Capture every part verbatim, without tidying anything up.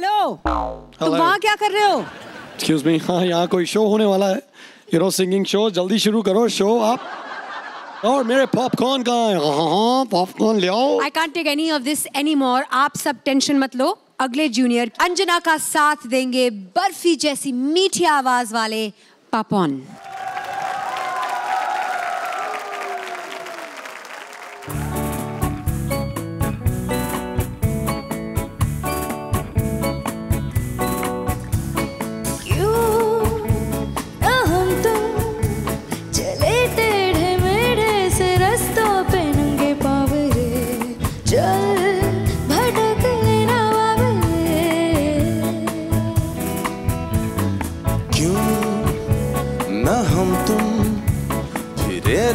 Hello. Hello. तुम वहाँ क्या कर रहे हो? Excuse me. हाँ यहाँ कोई show होने वाला है. You know singing show. जल्दी शुरू करो show आप. और मेरे popcorn कहाँ हैं? हाँ popcorn ले आओ. I can't take any of this anymore. आप सब tension मत लो. अगले junior अंजना का साथ देंगे बर्फी जैसी मीठी आवाज वाले पापोन.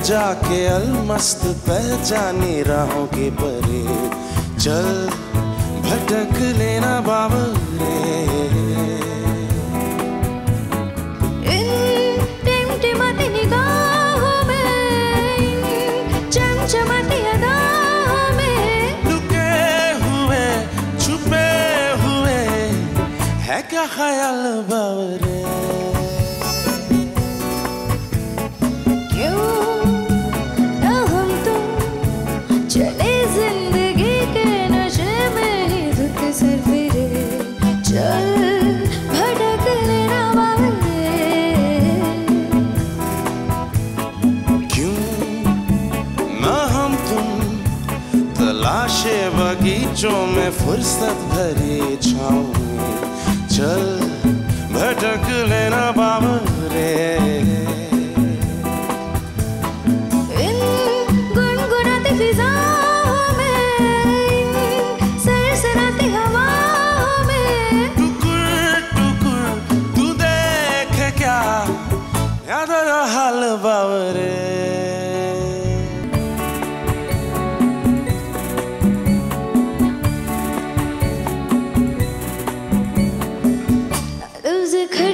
जाके अलमस्त पहचानी राहों के परे चल भटक लेना बाबरे इन टिमटिमाती निगाहों में चमचमाती अदाओं में रुके हुए छुपे हुए है क्या ख्याल बाबरे बगीचों में फुर्सत भरी छाँव में चल भटक लेना बाबरे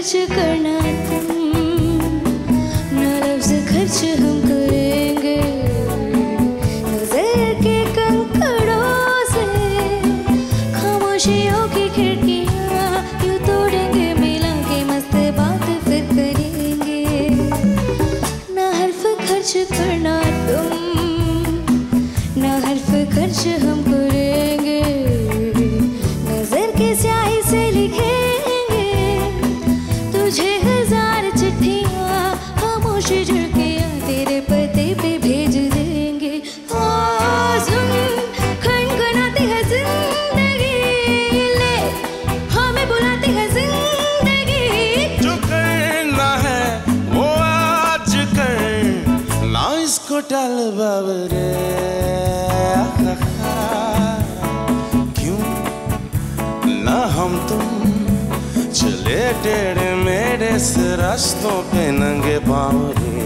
करना तुम ना लफ्ज़ खर्च हम करेंगे नजर के कंकड़ों से खामोशियों की खिड़कियाँ यूँ तोड़ेंगे मिलेंगे मस्त बात फिर करेंगे ना हर्फ खर्च करना तुम ना हर्फ खर्च हम करेंगे नजर के स्याही से लिखे क्यों ना हम तुम चले टेढ़े मेढ़े से रास्तों पे नंगे पाँव रे